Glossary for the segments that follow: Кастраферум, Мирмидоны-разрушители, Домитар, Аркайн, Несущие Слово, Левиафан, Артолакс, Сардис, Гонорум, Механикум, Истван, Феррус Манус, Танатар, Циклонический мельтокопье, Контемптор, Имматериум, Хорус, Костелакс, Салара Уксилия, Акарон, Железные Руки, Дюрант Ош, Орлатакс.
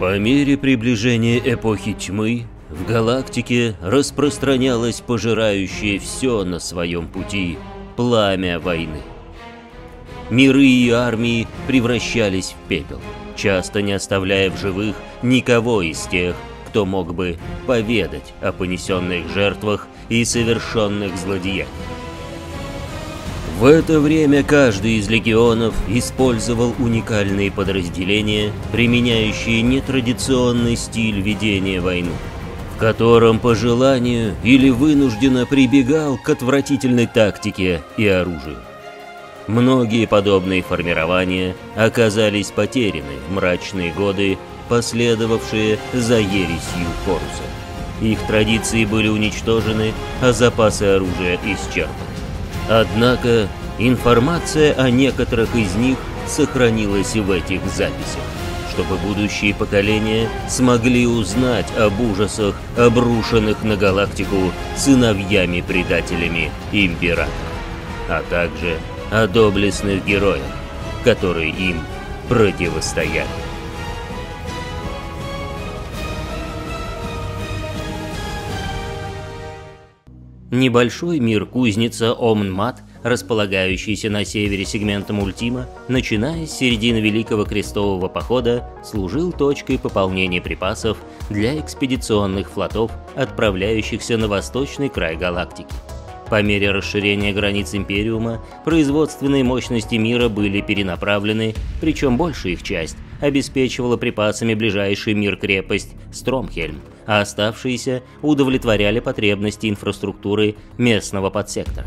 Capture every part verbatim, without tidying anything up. По мере приближения эпохи тьмы, в галактике распространялось пожирающее все на своем пути пламя войны. Миры и армии превращались в пепел, часто не оставляя в живых никого из тех, кто мог бы поведать о понесенных жертвах и совершенных злодеяниях. В это время каждый из легионов использовал уникальные подразделения, применяющие нетрадиционный стиль ведения войны, в котором по желанию или вынужденно прибегал к отвратительной тактике и оружию. Многие подобные формирования оказались потеряны в мрачные годы, последовавшие за ересью Хоруса. Их традиции были уничтожены, а запасы оружия исчерпаны. Однако информация о некоторых из них сохранилась в этих записях, чтобы будущие поколения смогли узнать об ужасах, обрушенных на галактику сыновьями-предателями императоров, а также о доблестных героях, которые им противостояли. Небольшой мир-кузница Омн-Мат, располагающийся на севере сегмента Мультима, начиная с середины Великого Крестового Похода, служил точкой пополнения припасов для экспедиционных флотов, отправляющихся на восточный край галактики. По мере расширения границ Империума, производственные мощности мира были перенаправлены, причем большая их часть обеспечивала припасами ближайший мир-крепость Стромхельм, а оставшиеся удовлетворяли потребности инфраструктуры местного подсектора.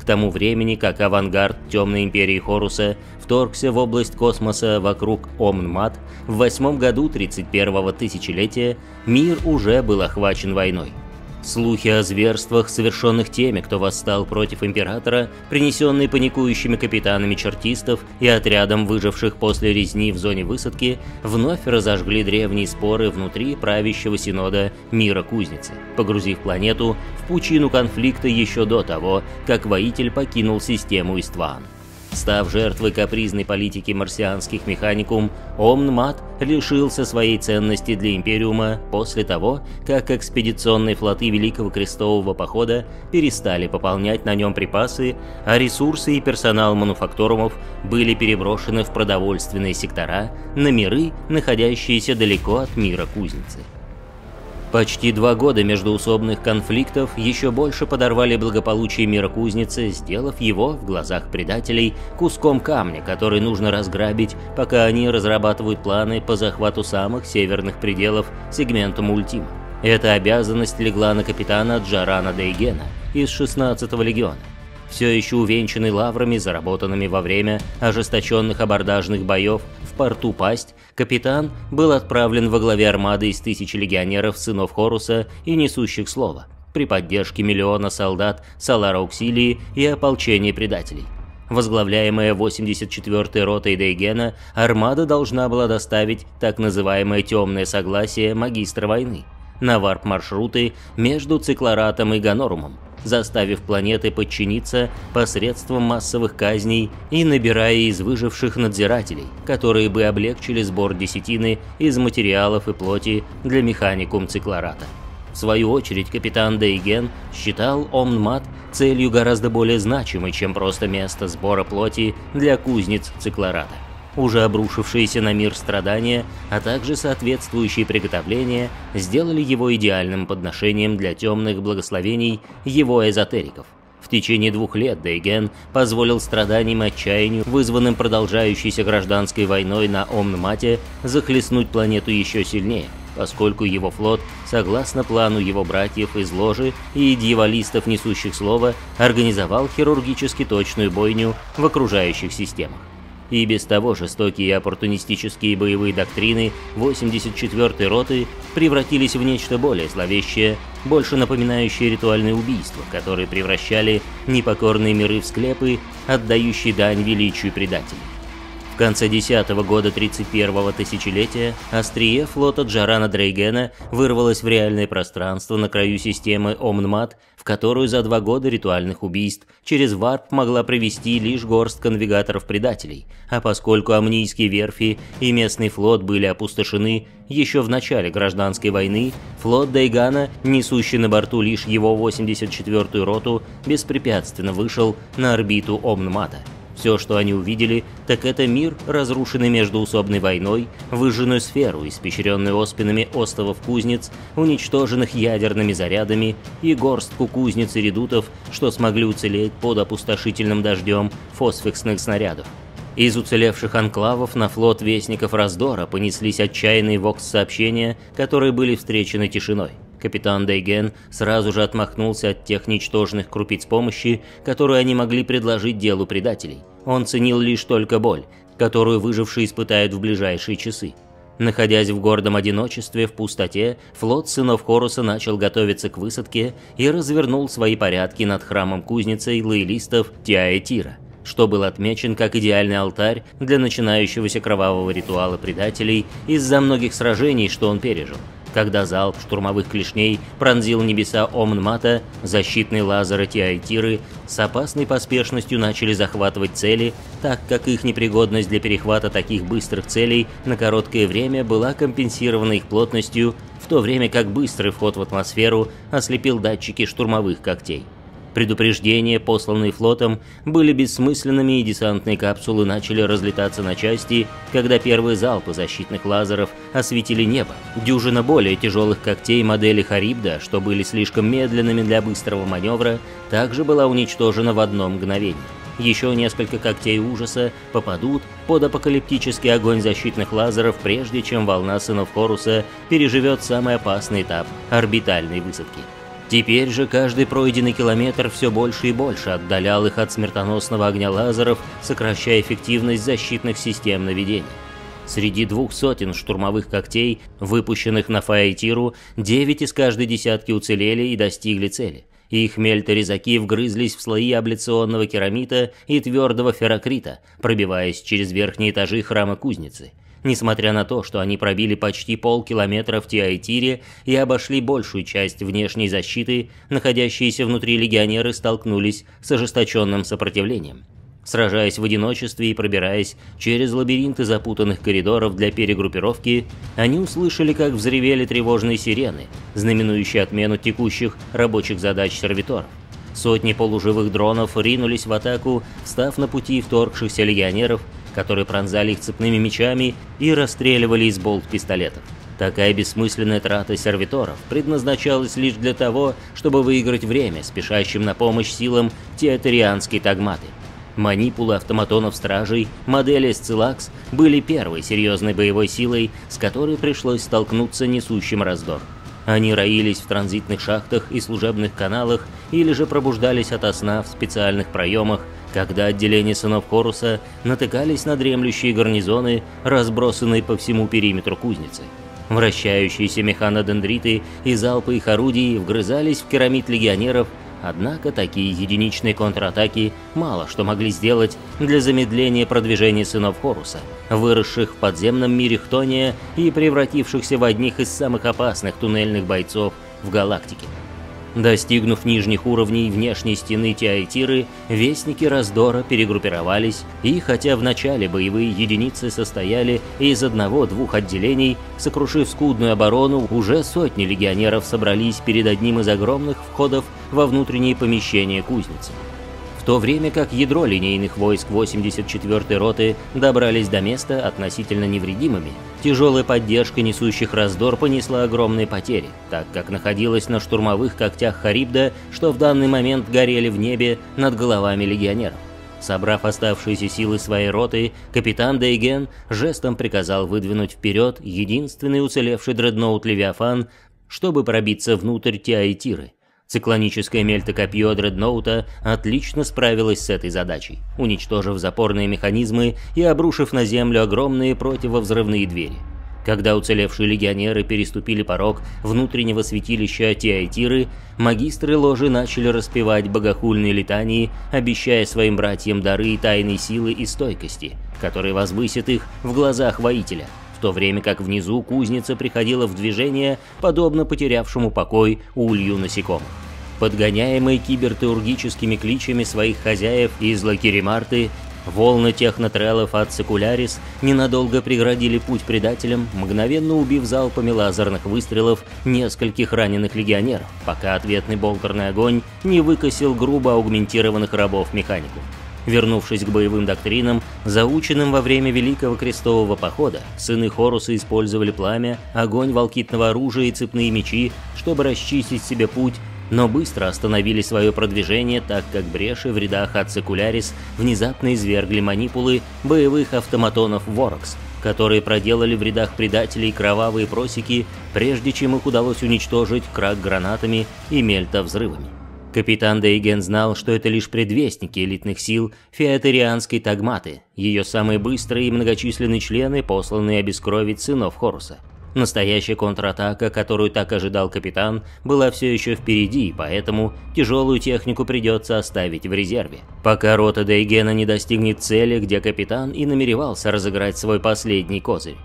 К тому времени, как авангард Темной Империи Хоруса вторгся в область космоса вокруг Омн-Мат, в восьмом году тридцать первого тысячелетия мир уже был охвачен войной. Слухи о зверствах, совершенных теми, кто восстал против Императора, принесенные паникующими капитанами чертистов и отрядом выживших после резни в зоне высадки, вновь разожгли древние споры внутри правящего синода мира кузницы, погрузив планету в пучину конфликта еще до того, как воитель покинул систему Истван. Став жертвой капризной политики марсианских механикум, Омн-Мат лишился своей ценности для Империума после того, как экспедиционные флоты Великого Крестового Похода перестали пополнять на нем припасы, а ресурсы и персонал мануфакторумов были переброшены в продовольственные сектора на миры, находящиеся далеко от мира кузницы. Почти два года междоусобных конфликтов еще больше подорвали благополучие мира кузницы, сделав его, в глазах предателей, куском камня, который нужно разграбить, пока они разрабатывают планы по захвату самых северных пределов сегмента Мультима. Эта обязанность легла на капитана Джарана Дейгена из шестнадцатого легиона, все еще увенчанный лаврами, заработанными во время ожесточенных абордажных боев в порту Пасть. Капитан был отправлен во главе армады из тысячи легионеров Сынов Хоруса и Несущих Слова, при поддержке миллиона солдат Салара Уксилии и ополчения предателей. Возглавляемая восемьдесят четвёртой ротой Дейгена, армада должна была доставить так называемое «темное согласие» магистра войны на варп-маршруты между Циклоратом и Гонорумом, заставив планеты подчиниться посредством массовых казней и набирая из выживших надзирателей, которые бы облегчили сбор десятины из материалов и плоти для механикум Циклората. В свою очередь, капитан Дейген считал Омн-Мат целью гораздо более значимой, чем просто место сбора плоти для кузнец Циклората. Уже обрушившиеся на мир страдания, а также соответствующие приготовления сделали его идеальным подношением для темных благословений его эзотериков. В течение двух лет Дейген позволил страданиям и отчаянию, вызванным продолжающейся гражданской войной на Омн-Мате, захлестнуть планету еще сильнее, поскольку его флот, согласно плану его братьев из ложи и дьяволистов Несущих Слово, организовал хирургически точную бойню в окружающих системах. И без того жестокие и оппортунистические боевые доктрины восемьдесят четвёртой роты превратились в нечто более зловещее, больше напоминающее ритуальные убийства, которые превращали непокорные миры в склепы, отдающие дань величию предателей. В конце десятого года тридцать первого тысячелетия острие флота Джарана Дейгена вырвалось в реальное пространство на краю системы Омн-Мат, в которую за два года ритуальных убийств через Варп могла привести лишь горстка навигаторов-предателей, а поскольку омнийские верфи и местный флот были опустошены еще в начале гражданской войны, флот Дейгена, несущий на борту лишь его восемьдесят четвёртую роту, беспрепятственно вышел на орбиту Омн-Мата. Все, что они увидели, так это мир, разрушенный междуусобной войной, выжженную сферу, испещренную оспинами остовов кузнец, уничтоженных ядерными зарядами, и горстку кузнец и редутов, что смогли уцелеть под опустошительным дождем фосфексных снарядов. Из уцелевших анклавов на флот Вестников Раздора понеслись отчаянные вокс-сообщения, которые были встречены тишиной. Капитан Дейген сразу же отмахнулся от тех ничтожных крупиц помощи, которую они могли предложить делу предателей. Он ценил лишь только боль, которую выжившие испытают в ближайшие часы. Находясь в гордом одиночестве, в пустоте, флот сынов Хоруса начал готовиться к высадке и развернул свои порядки над храмом кузницей лоялистов Тиатира, что был отмечен как идеальный алтарь для начинающегося кровавого ритуала предателей из-за многих сражений, что он пережил. Когда залп штурмовых клешней пронзил небеса Омн-Мата, защитные лазеры Тиатиры с опасной поспешностью начали захватывать цели, так как их непригодность для перехвата таких быстрых целей на короткое время была компенсирована их плотностью, в то время как быстрый вход в атмосферу ослепил датчики штурмовых когтей. Предупреждения, посланные флотом, были бессмысленными, и десантные капсулы начали разлетаться на части, когда первые залпы защитных лазеров осветили небо. Дюжина более тяжелых когтей модели Харибда, что были слишком медленными для быстрого маневра, также была уничтожена в одно мгновение. Еще несколько когтей ужаса попадут под апокалиптический огонь защитных лазеров, прежде чем волна сынов Хоруса переживет самый опасный этап орбитальной высадки. Теперь же каждый пройденный километр все больше и больше отдалял их от смертоносного огня лазеров, сокращая эффективность защитных систем наведения. Среди двух сотен штурмовых когтей, выпущенных на Тиатиру, девять из каждой десятки уцелели и достигли цели. Их мельторезаки вгрызлись в слои абляционного керамита и твердого ферокрита, пробиваясь через верхние этажи храма кузницы. Несмотря на то, что они пробили почти полкилометра в Тиатире и обошли большую часть внешней защиты, находящиеся внутри легионеры столкнулись с ожесточенным сопротивлением. Сражаясь в одиночестве и пробираясь через лабиринты запутанных коридоров для перегруппировки, они услышали, как взревели тревожные сирены, знаменующие отмену текущих рабочих задач сервиторов. Сотни полуживых дронов ринулись в атаку, встав на пути вторгшихся легионеров, которые пронзали их цепными мечами и расстреливали из болт-пистолетов. Такая бессмысленная трата сервиторов предназначалась лишь для того, чтобы выиграть время спешащим на помощь силам театерианской тагматы. Манипулы автоматонов-стражей, модели Циклорат, были первой серьезной боевой силой, с которой пришлось столкнуться несущим раздор. Они роились в транзитных шахтах и служебных каналах или же пробуждались ото сна в специальных проемах, когда отделения сынов Хоруса натыкались на дремлющие гарнизоны, разбросанные по всему периметру кузницы. Вращающиеся механодендриты и залпы их орудий вгрызались в керамит легионеров, однако такие единичные контратаки мало что могли сделать для замедления продвижения сынов Хоруса, выросших в подземном мире Хтония и превратившихся в одних из самых опасных туннельных бойцов в галактике. Достигнув нижних уровней внешней стены Тиатиры, Вестники Раздора перегруппировались, и хотя в начале боевые единицы состояли из одного-двух отделений, сокрушив скудную оборону, уже сотни легионеров собрались перед одним из огромных входов во внутренние помещения кузницы. В то время как ядро линейных войск восемьдесят четвёртой роты добрались до места относительно невредимыми, тяжелая поддержка несущих раздор понесла огромные потери, так как находилась на штурмовых когтях Харибда, что в данный момент горели в небе над головами легионеров. Собрав оставшиеся силы своей роты, капитан Дейген жестом приказал выдвинуть вперед единственный уцелевший дредноут Левиафан, чтобы пробиться внутрь Тиатиры. Циклоническое мельтокопье дредноута отлично справилось с этой задачей, уничтожив запорные механизмы и обрушив на землю огромные противовзрывные двери. Когда уцелевшие легионеры переступили порог внутреннего святилища Тиатиры, магистры ложи начали распевать богохульные летании, обещая своим братьям дары тайной силы и стойкости, которые возвысят их в глазах воителя, в то время как внизу кузница приходила в движение, подобно потерявшему покой улью насекомых. Подгоняемые кибертеургическими кличами своих хозяев из Лакримарты, волны технотрелов от Секулярис ненадолго преградили путь предателям, мгновенно убив залпами лазерных выстрелов нескольких раненых легионеров, пока ответный болтерный огонь не выкосил грубо аугментированных рабов механику. Вернувшись к боевым доктринам, заученным во время Великого Крестового Похода, сыны Хоруса использовали пламя, огонь волкитного оружия и цепные мечи, чтобы расчистить себе путь, но быстро остановили свое продвижение, так как бреши в рядах от Цикулярис внезапно извергли манипулы боевых автоматонов Ворокс, которые проделали в рядах предателей кровавые просеки, прежде чем их удалось уничтожить крак гранатами и мельта взрывами. Капитан Дейген знал, что это лишь предвестники элитных сил Феатерианской тагматы, ее самые быстрые и многочисленные члены, посланные обескровить сынов Хоруса. Настоящая контратака, которую так ожидал капитан, была все еще впереди, и поэтому тяжелую технику придется оставить в резерве, пока рота Дейгена не достигнет цели, где капитан и намеревался разыграть свой последний козырь.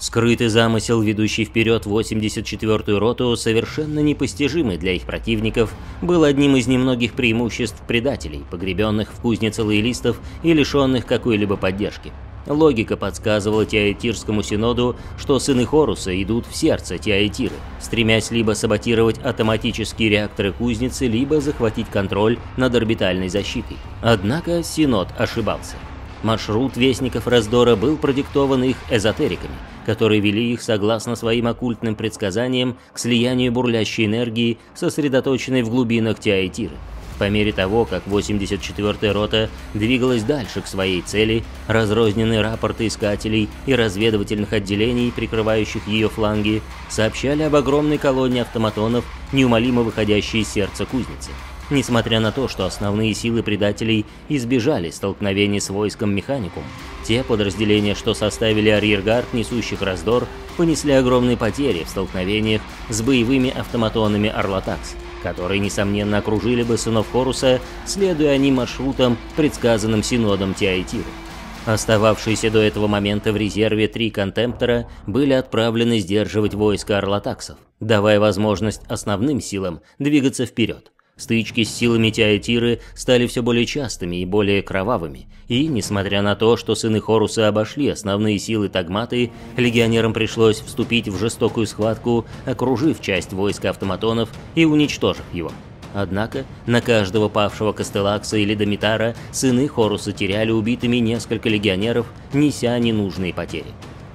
Скрытый замысел, ведущий вперед восемьдесят четвёртую роту, совершенно непостижимый для их противников, был одним из немногих преимуществ предателей, погребенных в кузнице лоялистов и лишенных какой-либо поддержки. Логика подсказывала Тиатирскому синоду, что сыны Хоруса идут в сердце Тиатиры, стремясь либо саботировать автоматические реакторы кузницы, либо захватить контроль над орбитальной защитой. Однако синод ошибался. Маршрут Вестников Раздора был продиктован их эзотериками, которые вели их, согласно своим оккультным предсказаниям, к слиянию бурлящей энергии, сосредоточенной в глубинах Тиатиры. По мере того, как восемьдесят четвёртая рота двигалась дальше к своей цели, разрозненные рапорты искателей и разведывательных отделений, прикрывающих ее фланги, сообщали об огромной колонне автоматонов, неумолимо выходящей из сердца кузницы. Несмотря на то, что основные силы предателей избежали столкновений с войском Механикум, те подразделения, что составили арьергард несущих раздор, понесли огромные потери в столкновениях с боевыми автоматонами Орлатакс, которые, несомненно, окружили бы сынов Хоруса, следуя они маршрутам, предсказанным синодом Тиатиры. Остававшиеся до этого момента в резерве три контемптора были отправлены сдерживать войска Орлатаксов, давая возможность основным силам двигаться вперед. Стычки с силами Тиатиры стали все более частыми и более кровавыми, и, несмотря на то, что сыны Хоруса обошли основные силы Тагматы, легионерам пришлось вступить в жестокую схватку, окружив часть войска автоматонов и уничтожив его. Однако, на каждого павшего Костелакса или Домитара сыны Хоруса теряли убитыми несколько легионеров, неся ненужные потери.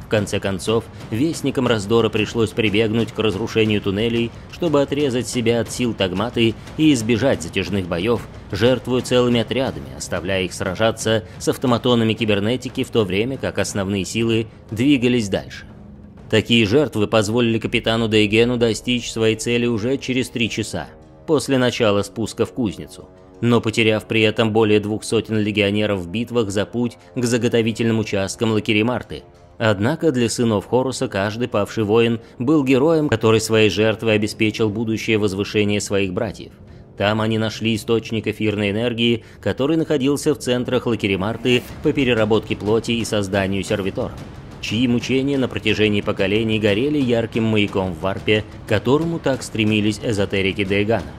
В конце концов, вестникам раздора пришлось прибегнуть к разрушению туннелей, чтобы отрезать себя от сил Тагматы и избежать затяжных боев, жертвуя целыми отрядами, оставляя их сражаться с автоматонами кибернетики, в то время как основные силы двигались дальше. Такие жертвы позволили капитану Дейгену достичь своей цели уже через три часа, после начала спуска в кузницу, но потеряв при этом более двух сотен легионеров в битвах за путь к заготовительным участкам Лакримарты. Однако для сынов Хоруса каждый павший воин был героем, который своей жертвой обеспечил будущее возвышение своих братьев. Там они нашли источник эфирной энергии, который находился в центрах Лакримарты по переработке плоти и созданию сервиторов, чьи мучения на протяжении поколений горели ярким маяком в Варпе, к которому так стремились эзотерики Дейгана.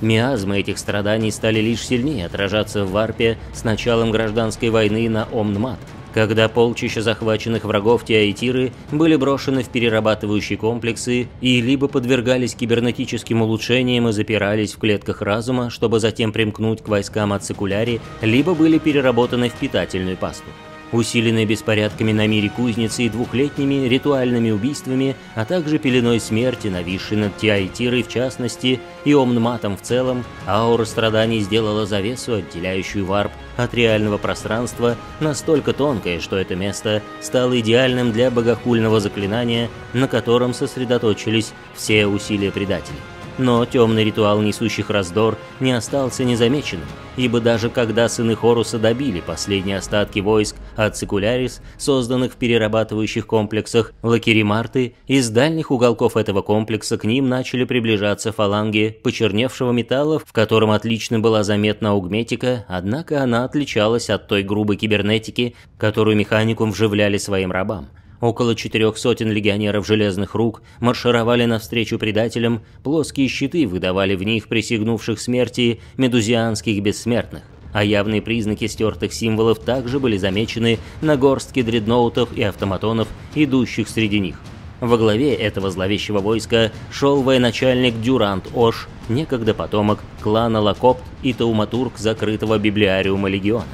Миазмы этих страданий стали лишь сильнее отражаться в Варпе с началом гражданской войны на Омн-Мат, когда полчища захваченных врагов Тиатиры были брошены в перерабатывающие комплексы и либо подвергались кибернетическим улучшениям и запирались в клетках разума, чтобы затем примкнуть к войскам от Секуляри, либо были переработаны в питательную пасту. Усиленные беспорядками на мире кузницы и двухлетними ритуальными убийствами, а также пеленой смерти, нависшей над Тиатирой в частности и Омн-Матом в целом, аура страданий сделала завесу, отделяющую Варп от реального пространства, настолько тонкой, что это место стало идеальным для богохульного заклинания, на котором сосредоточились все усилия предателей. Но темный ритуал несущих раздор не остался незамеченным, ибо даже когда сыны Хоруса добили последние остатки войск от Цикулярис, созданных в перерабатывающих комплексах Лакримарты, из дальних уголков этого комплекса к ним начали приближаться фаланги почерневшего металла, в котором отлично была заметна аугметика, однако она отличалась от той грубой кибернетики, которую механикум вживляли своим рабам. Около четырех сотен легионеров Железных Рук маршировали навстречу предателям, плоские щиты выдавали в них присягнувших смерти медузианских бессмертных, а явные признаки стертых символов также были замечены на горстке дредноутов и автоматонов, идущих среди них. Во главе этого зловещего войска шел военачальник Дюрант Ош, некогда потомок клана Лакопт и тауматург закрытого библиариума легиона.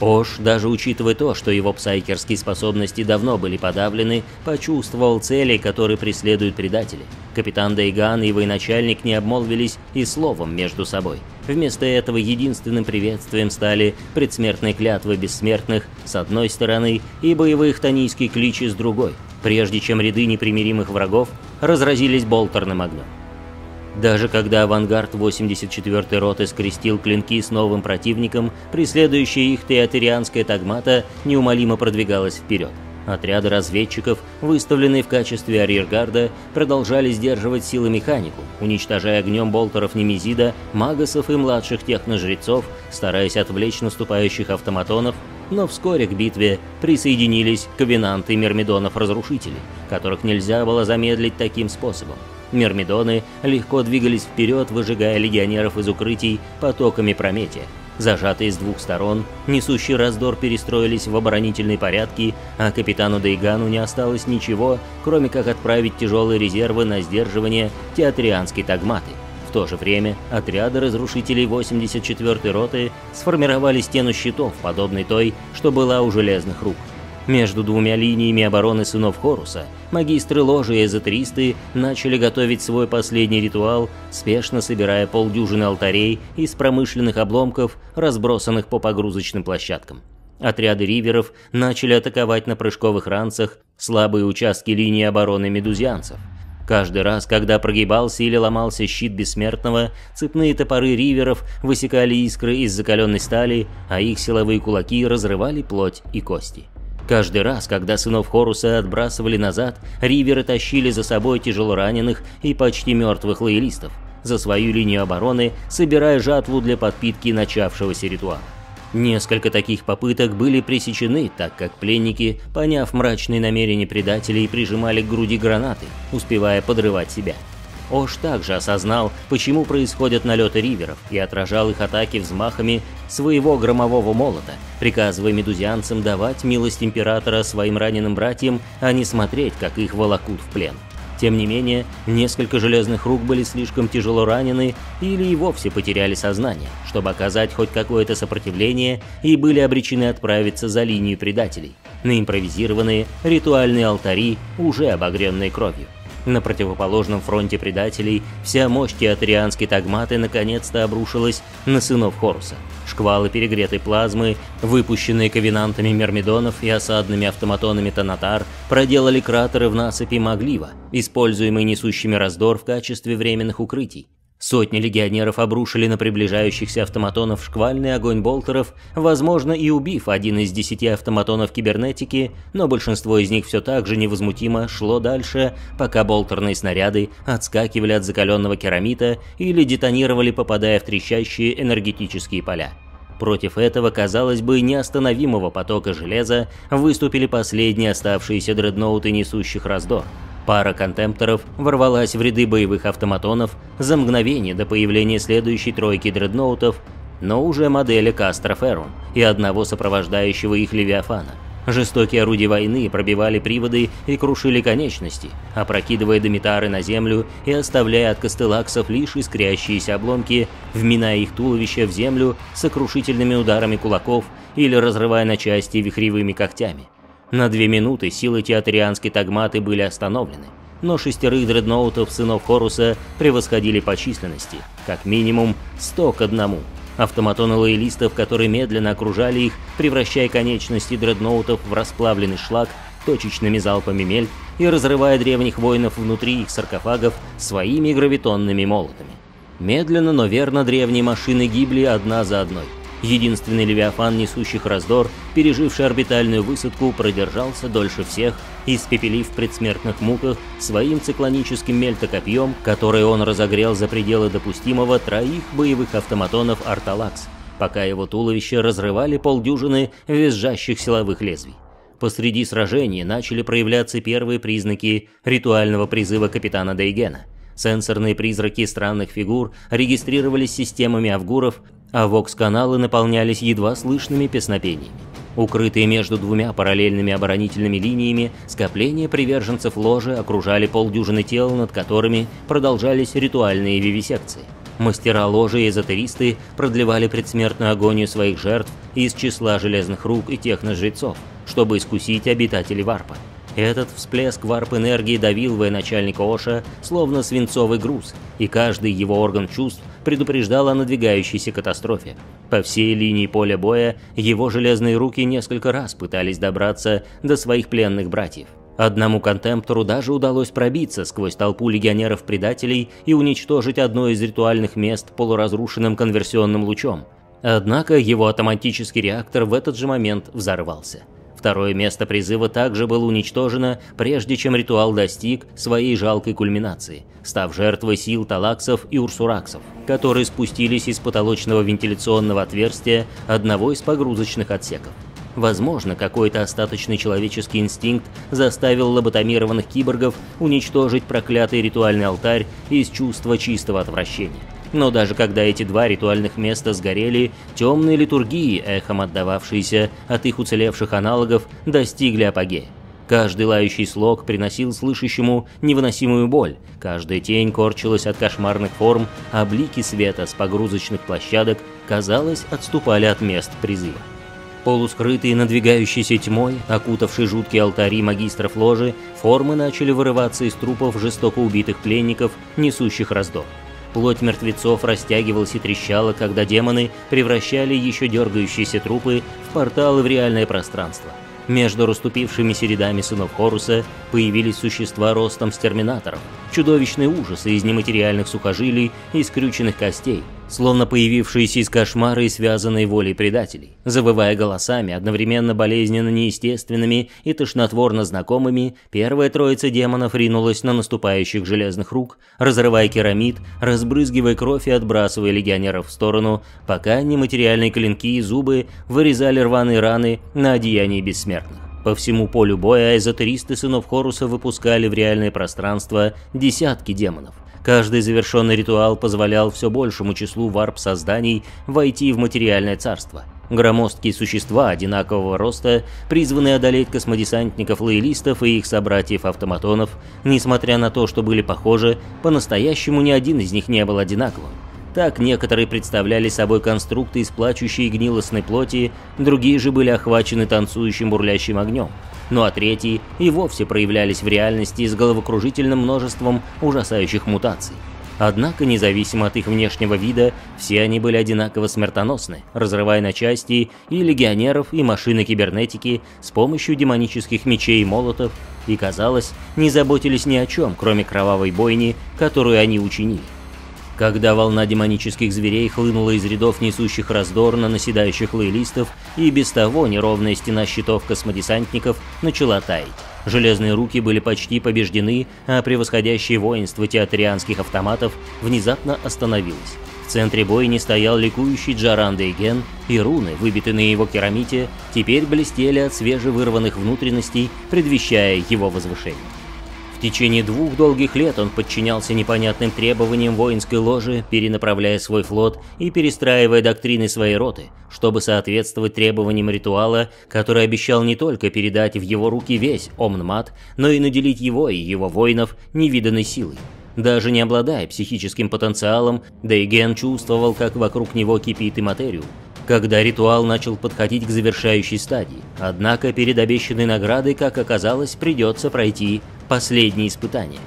Ош, даже учитывая то, что его псайкерские способности давно были подавлены, почувствовал цели, которые преследуют предатели. Капитан Дейган и военачальник не обмолвились и словом между собой. Вместо этого единственным приветствием стали предсмертные клятвы бессмертных с одной стороны и боевые хтонийские кличи с другой, прежде чем ряды непримиримых врагов разразились болтерным огнем. Даже когда авангард восемьдесят четвёртой роты скрестил клинки с новым противником, преследующая их театерианская тагмата неумолимо продвигалась вперед. Отряды разведчиков, выставленные в качестве арьергарда, продолжали сдерживать силы механику, уничтожая огнем болтеров Немезида, магасов и младших техножрецов, стараясь отвлечь наступающих автоматонов, но вскоре к битве присоединились ковенанты мирмидонов-разрушителей, которых нельзя было замедлить таким способом. Мирмидоны легко двигались вперед, выжигая легионеров из укрытий потоками Прометия. Зажатые с двух сторон, несущие раздор перестроились в оборонительные порядки, а капитану Дейгану не осталось ничего, кроме как отправить тяжелые резервы на сдерживание театерианской тагматы. В то же время отряды разрушителей восемьдесят четвёртой роты сформировали стену щитов, подобной той, что была у Железных Рук. Между двумя линиями обороны сынов Хоруса магистры ложи и эзотеристы начали готовить свой последний ритуал, спешно собирая полдюжины алтарей из промышленных обломков, разбросанных по погрузочным площадкам. Отряды риверов начали атаковать на прыжковых ранцах слабые участки линии обороны медузианцев. Каждый раз, когда прогибался или ломался щит бессмертного, цепные топоры риверов высекали искры из закаленной стали, а их силовые кулаки разрывали плоть и кости. Каждый раз, когда сынов Хоруса отбрасывали назад, риверы тащили за собой тяжелораненых и почти мертвых лоялистов за свою линию обороны, собирая жатву для подпитки начавшегося ритуала. Несколько таких попыток были пресечены, так как пленники, поняв мрачные намерения предателей, прижимали к груди гранаты, успевая подрывать себя. Ош также осознал, почему происходят налеты риверов, и отражал их атаки взмахами своего громового молота, приказывая медузианцам давать милость императора своим раненым братьям, а не смотреть, как их волокут в плен. Тем не менее, несколько Железных Рук были слишком тяжело ранены или и вовсе потеряли сознание, чтобы оказать хоть какое-то сопротивление, и были обречены отправиться за линию предателей, на импровизированные ритуальные алтари, уже обогренные кровью. На противоположном фронте предателей вся мощь театерианской тагматы наконец-то обрушилась на сынов Хоруса. Шквалы перегретой плазмы, выпущенные ковенантами мирмидонов и осадными автоматонами Танатар, проделали кратеры в насыпи Маглива, используемые несущими раздор в качестве временных укрытий. Сотни легионеров обрушили на приближающихся автоматонов шквальный огонь болтеров, возможно, и убив один из десяти автоматонов кибернетики, но большинство из них все так же невозмутимо шло дальше, пока болтерные снаряды отскакивали от закаленного керамита или детонировали, попадая в трещащие энергетические поля. Против этого, казалось бы, неостановимого потока железа выступили последние оставшиеся дредноуты несущих раздор. Пара контемпторов ворвалась в ряды боевых автоматонов за мгновение до появления следующей тройки дредноутов, но уже модели Кастраферум и одного сопровождающего их Левиафана. Жестокие орудия войны пробивали приводы и крушили конечности, опрокидывая домитары на землю и оставляя от костелаксов лишь искрящиеся обломки, вминая их туловища в землю сокрушительными ударами кулаков или разрывая на части вихревыми когтями. На две минуты силы театерианской тагматы были остановлены, но шестерых дредноутов сынов Хоруса превосходили по численности, как минимум сто к одному. Автоматоны лоялистов, которые медленно окружали их, превращая конечности дредноутов в расплавленный шлак, точечными залпами мель и разрывая древних воинов внутри их саркофагов своими гравитонными молотами. Медленно, но верно древние машины гибли одна за одной. Единственный Левиафан, несущих раздор, переживший орбитальную высадку, продержался дольше всех, испепелив в предсмертных муках своим циклоническим мельтокопьем, которое он разогрел за пределы допустимого троих боевых автоматонов Артолакс, пока его туловище разрывали полдюжины визжащих силовых лезвий. Посреди сражения начали проявляться первые признаки ритуального призыва капитана Дейгена. Сенсорные призраки странных фигур регистрировались системами авгуров, а вокс-каналы наполнялись едва слышными песнопениями. Укрытые между двумя параллельными оборонительными линиями, скопления приверженцев ложи окружали полдюжины тел, над которыми продолжались ритуальные вивисекции. Мастера ложи и эзотеристы продлевали предсмертную агонию своих жертв из числа железных рук и техножрецов, чтобы искусить обитателей Варпа. Этот всплеск варп-энергии давил военачальника Оша, словно свинцовый груз, и каждый его орган чувств предупреждал о надвигающейся катастрофе. По всей линии поля боя его железные руки несколько раз пытались добраться до своих пленных братьев. Одному контемптору даже удалось пробиться сквозь толпу легионеров-предателей и уничтожить одно из ритуальных мест полуразрушенным конверсионным лучом. Однако его автоматический реактор в этот же момент взорвался. Второе место призыва также было уничтожено, прежде чем ритуал достиг своей жалкой кульминации, став жертвой сил талаксов и урсураксов, которые спустились из потолочного вентиляционного отверстия одного из погрузочных отсеков. Возможно, какой-то остаточный человеческий инстинкт заставил лоботомированных киборгов уничтожить проклятый ритуальный алтарь из чувства чистого отвращения. Но даже когда эти два ритуальных места сгорели, темные литургии, эхом отдававшиеся от их уцелевших аналогов, достигли апогея. Каждый лающий слог приносил слышащему невыносимую боль, каждая тень корчилась от кошмарных форм, а блики света с погрузочных площадок, казалось, отступали от мест призыва. Полускрытые надвигающейся тьмой, окутавшей жуткие алтари магистров ложи, формы начали вырываться из трупов жестоко убитых пленников, несущих раздор. Плоть мертвецов растягивалась и трещала, когда демоны превращали еще дергающиеся трупы в порталы в реальное пространство. Между расступившимися рядами сынов Хоруса появились существа ростом с терминаторов, чудовищные ужасы из нематериальных сухожилий и скрюченных костей, словно появившиеся из кошмара и связанные волей предателей, завывая голосами, одновременно болезненно неестественными и тошнотворно знакомыми, первая троица демонов ринулась на наступающих железных рук, разрывая керамид, разбрызгивая кровь и отбрасывая легионеров в сторону, пока нематериальные клинки и зубы вырезали рваные раны на одеянии бессмертных. По всему полю боя эзотеристы сынов Хоруса выпускали в реальное пространство десятки демонов. Каждый завершенный ритуал позволял все большему числу варп-созданий войти в материальное царство. Громоздкие существа одинакового роста, призванные одолеть космодесантников-лоялистов и их собратьев-автоматонов, несмотря на то, что были похожи, по-настоящему ни один из них не был одинаковым. Так некоторые представляли собой конструкты из плачущей гнилостной плоти, другие же были охвачены танцующим бурлящим огнем. Ну а третьи и вовсе проявлялись в реальности с головокружительным множеством ужасающих мутаций. Однако, независимо от их внешнего вида, все они были одинаково смертоносны, разрывая на части и легионеров, и машины кибернетики с помощью демонических мечей и молотов, и, казалось, не заботились ни о чем, кроме кровавой бойни, которую они учинили. Когда волна демонических зверей хлынула из рядов несущих раздор на наседающих лоялистов, и без того неровная стена щитов космодесантников начала таять. Железные руки были почти побеждены, а превосходящее воинство театерианских автоматов внезапно остановилось. В центре бойни стоял ликующий Джаран Дейген, и руны, выбитые на его керамите, теперь блестели от свежевырванных внутренностей, предвещая его возвышение. В течение двух долгих лет он подчинялся непонятным требованиям воинской ложи, перенаправляя свой флот и перестраивая доктрины своей роты, чтобы соответствовать требованиям ритуала, который обещал не только передать в его руки весь Омн-Мат, но и наделить его и его воинов невиданной силой. Даже не обладая психическим потенциалом, Дейген чувствовал, как вокруг него кипит иматериум, когда ритуал начал подходить к завершающей стадии. Однако перед обещанной наградой, как оказалось, придется пройти последние испытания.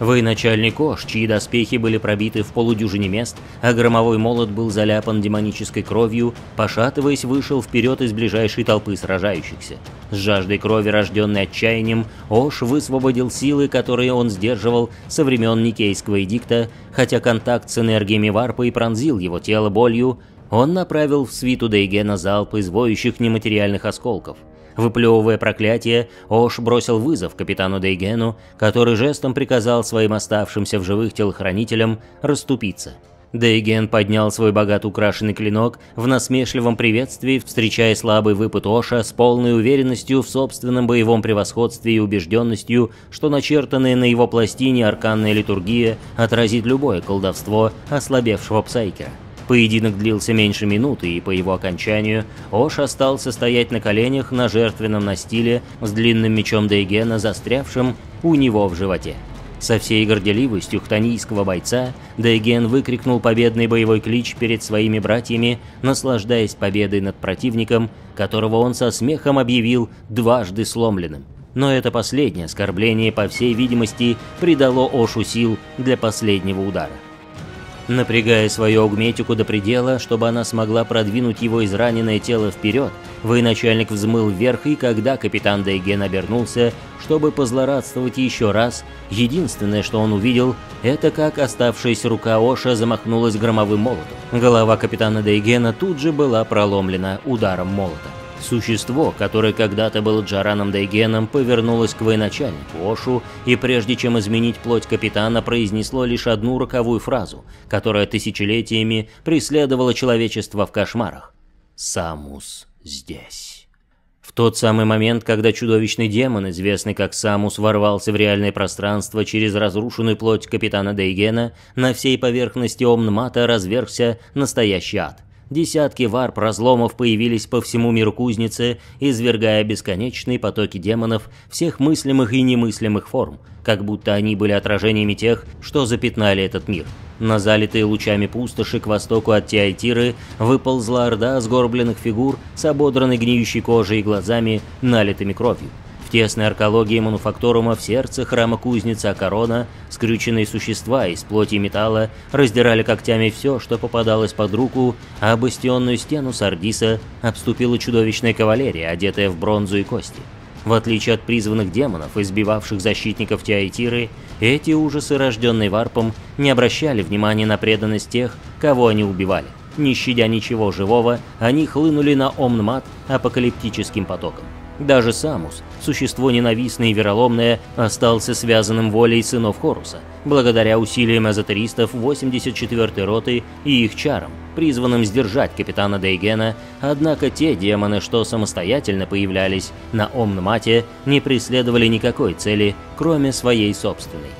Военачальник Ош, чьи доспехи были пробиты в полудюжине мест, а громовой молот был заляпан демонической кровью, пошатываясь, вышел вперед из ближайшей толпы сражающихся. С жаждой крови, рожденной отчаянием, Ош высвободил силы, которые он сдерживал со времен Никейского эдикта, хотя контакт с энергиями Варпа и пронзил его тело болью, он направил в свиту Дейгена залп из воющих нематериальных осколков. Выплевывая проклятие, Ош бросил вызов капитану Дейгену, который жестом приказал своим оставшимся в живых телохранителям расступиться. Дейген поднял свой богато украшенный клинок в насмешливом приветствии, встречая слабый выпад Оша с полной уверенностью в собственном боевом превосходстве и убежденностью, что начертанная на его пластине арканная литургия отразит любое колдовство ослабевшего псайкера. Поединок длился меньше минуты, и по его окончанию Ош остался стоять на коленях на жертвенном настиле с длинным мечом Дейгена, застрявшим у него в животе. Со всей горделивостью хтонийского бойца Дейген выкрикнул победный боевой клич перед своими братьями, наслаждаясь победой над противником, которого он со смехом объявил дважды сломленным. Но это последнее оскорбление, по всей видимости, придало Ошу сил для последнего удара. Напрягая свою аугметику до предела, чтобы она смогла продвинуть его израненное тело вперед, военачальник взмыл вверх, и когда капитан Дейген обернулся, чтобы позлорадствовать еще раз, единственное, что он увидел, это как оставшаяся рука Оша замахнулась громовым молотом. Голова капитана Дейгена тут же была проломлена ударом молота. Существо, которое когда-то было Джараном Дейгеном, повернулось к военачальнику Ошу и, прежде чем изменить плоть капитана, произнесло лишь одну роковую фразу, которая тысячелетиями преследовала человечество в кошмарах. «Самус здесь». В тот самый момент, когда чудовищный демон, известный как Самус, ворвался в реальное пространство через разрушенную плоть капитана Дейгена, на всей поверхности Омн-Мата развергся настоящий ад. Десятки варп-разломов появились по всему миру кузницы, извергая бесконечные потоки демонов всех мыслимых и немыслимых форм, как будто они были отражениями тех, что запятнали этот мир. На залитые лучами пустоши к востоку от Тиатиры выползла орда сгорбленных фигур с ободранной гниющей кожей и глазами, налитыми кровью. В тесной аркологии мануфактурума в сердце храма кузницы Акарона скрюченные существа из плоти и металла раздирали когтями все, что попадалось под руку, а бастионную стену Сардиса обступила чудовищная кавалерия, одетая в бронзу и кости. В отличие от призванных демонов, избивавших защитников Тиатиры, эти ужасы, рожденные Варпом, не обращали внимания на преданность тех, кого они убивали. Не щадя ничего живого, они хлынули на Омн-Мат апокалиптическим потоком. Даже Самус, существо ненавистное и вероломное, остался связанным волей сынов Хоруса, благодаря усилиям эзотеристов восемьдесят четвёртой роты и их чарам, призванным сдержать капитана Дейгена, однако те демоны, что самостоятельно появлялись на Омн-Мате, не преследовали никакой цели, кроме своей собственной.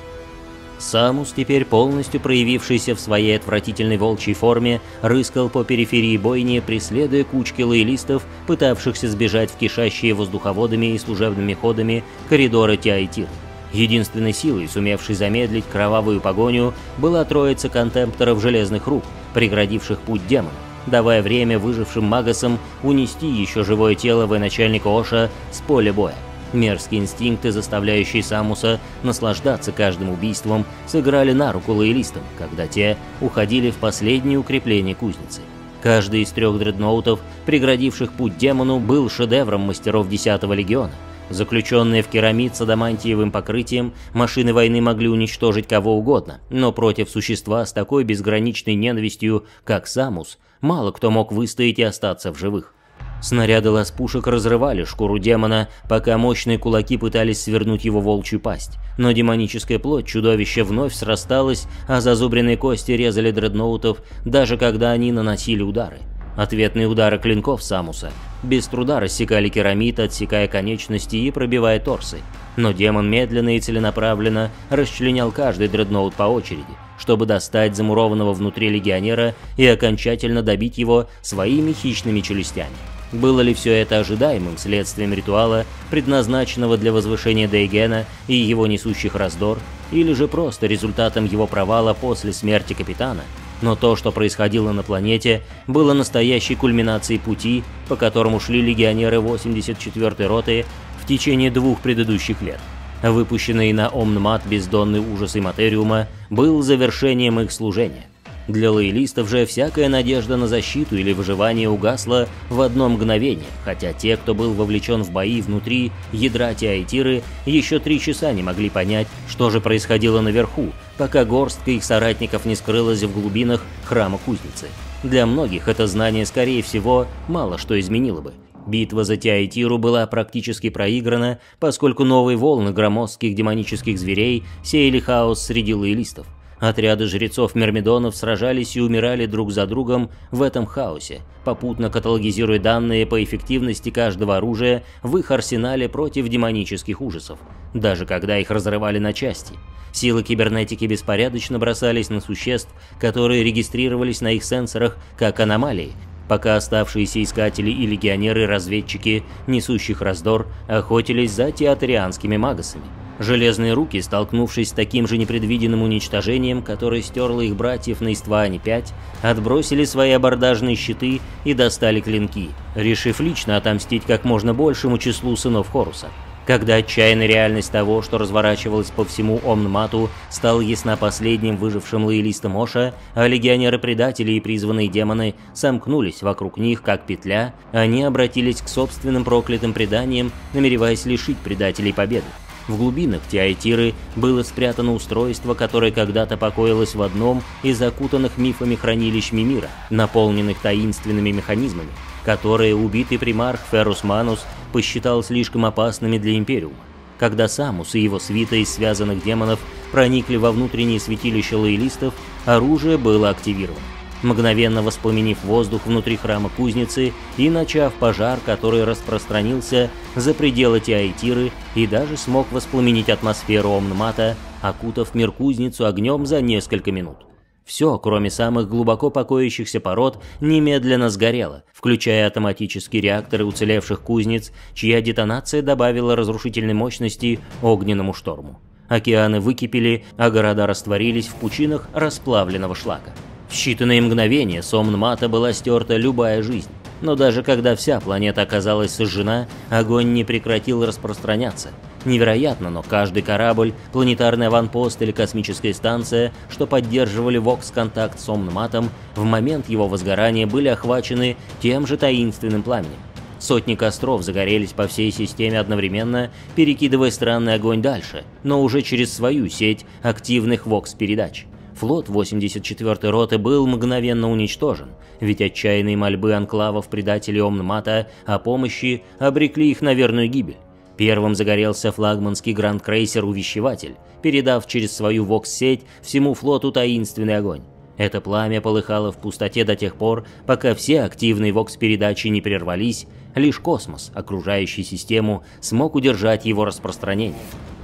Самус, теперь полностью проявившийся в своей отвратительной волчьей форме, рыскал по периферии бойни, преследуя кучки лоялистов, пытавшихся сбежать в кишащие воздуховодами и служебными ходами коридоры Тиатиры. Единственной силой, сумевшей замедлить кровавую погоню, была троица контемпторов Железных Рук, преградивших путь демона, давая время выжившим магасам унести еще живое тело военачальника Оша с поля боя. Мерзкие инстинкты, заставляющие Самуса наслаждаться каждым убийством, сыграли на руку лоялистам, когда те уходили в последние укрепления кузницы. Каждый из трех дредноутов, преградивших путь демону, был шедевром мастеров десятого легиона. Заключенные в керамид с адамантиевым покрытием, машины войны могли уничтожить кого угодно, но против существа с такой безграничной ненавистью, как Самус, мало кто мог выстоять и остаться в живых. Снаряды лаз-пушек разрывали шкуру демона, пока мощные кулаки пытались свернуть его волчью пасть. Но демоническая плоть чудовища вновь срасталась, а зазубренные кости резали дредноутов, даже когда они наносили удары. Ответные удары клинков Самуса без труда рассекали керамид, отсекая конечности и пробивая торсы. Но демон медленно и целенаправленно расчленял каждый дредноут по очереди, чтобы достать замурованного внутри легионера и окончательно добить его своими хищными челюстями. Было ли все это ожидаемым следствием ритуала, предназначенного для возвышения Дейгена и его несущих раздор, или же просто результатом его провала после смерти капитана? Но то, что происходило на планете, было настоящей кульминацией пути, по которому шли легионеры восемьдесят четвёртой роты в течение двух предыдущих лет. Выпущенный на Омн-Мат бездонный ужас Иматериума был завершением их служения. Для лоялистов же всякая надежда на защиту или выживание угасла в одно мгновение, хотя те, кто был вовлечен в бои внутри ядра Тиатиры, еще три часа не могли понять, что же происходило наверху, пока горстка их соратников не скрылась в глубинах храма кузницы. Для многих это знание, скорее всего, мало что изменило бы. Битва за Тиатиру была практически проиграна, поскольку новые волны громоздких демонических зверей сеяли хаос среди лоялистов. Отряды жрецов-мирмидонов сражались и умирали друг за другом в этом хаосе, попутно каталогизируя данные по эффективности каждого оружия в их арсенале против демонических ужасов, даже когда их разрывали на части. Силы кибернетики беспорядочно бросались на существ, которые регистрировались на их сенсорах как аномалии, пока оставшиеся искатели и легионеры-разведчики, несущих раздор, охотились за театерианскими магасами. Железные руки, столкнувшись с таким же непредвиденным уничтожением, которое стерло их братьев на Истване пять, отбросили свои абордажные щиты и достали клинки, решив лично отомстить как можно большему числу сынов Хоруса. Когда отчаянная реальность того, что разворачивалась по всему Омн-Мату, стала ясна последним выжившим лоялистам Оша, а легионеры-предатели и призванные демоны сомкнулись вокруг них, как петля, они обратились к собственным проклятым преданиям, намереваясь лишить предателей победы. В глубинах Тиатиры было спрятано устройство, которое когда-то покоилось в одном из окутанных мифами хранилищ Мимира, наполненных таинственными механизмами, которые убитый примарх Феррус Манус посчитал слишком опасными для Империума. Когда Самус и его свита из связанных демонов проникли во внутренние святилища лоялистов, оружие было активировано, мгновенно воспламенив воздух внутри храма кузницы и начав пожар, который распространился за пределы Тиатиры и даже смог воспламенить атмосферу Омн-Мата, окутав мир кузницу огнем за несколько минут. Все, кроме самых глубоко покоящихся пород, немедленно сгорело, включая автоматические реакторы уцелевших кузнец, чья детонация добавила разрушительной мощности огненному шторму. Океаны выкипели, а города растворились в пучинах расплавленного шлака. В считанные мгновения с Омн-Мата была стерта любая жизнь, но даже когда вся планета оказалась сожжена, огонь не прекратил распространяться. Невероятно, но каждый корабль, планетарный аванпост или космическая станция, что поддерживали вокс-контакт с Омн-Матом, в момент его возгорания были охвачены тем же таинственным пламенем. Сотни костров загорелись по всей системе одновременно, перекидывая странный огонь дальше, но уже через свою сеть активных вокс-передач. Флот восемьдесят четвёртой роты был мгновенно уничтожен, ведь отчаянные мольбы анклавов предателей Омн-Мата о помощи обрекли их на верную гибель. Первым загорелся флагманский гранд-крейсер «Увещеватель», передав через свою вокс-сеть всему флоту таинственный огонь. Это пламя полыхало в пустоте до тех пор, пока все активные вокс-передачи не прервались, лишь космос, окружающий систему, смог удержать его распространение.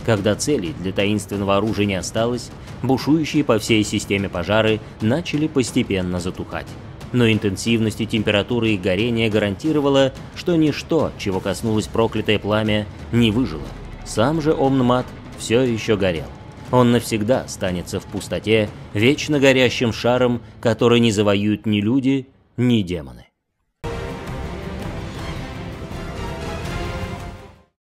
Когда целей для таинственного оружия не осталось, бушующие по всей системе пожары начали постепенно затухать. Но интенсивность и температура их горения гарантировала, что ничто, чего коснулось проклятое пламя, не выжило. Сам же Омн-Мат все еще горел. Он навсегда останется в пустоте, вечно горящим шаром, который не завоюют ни люди, ни демоны.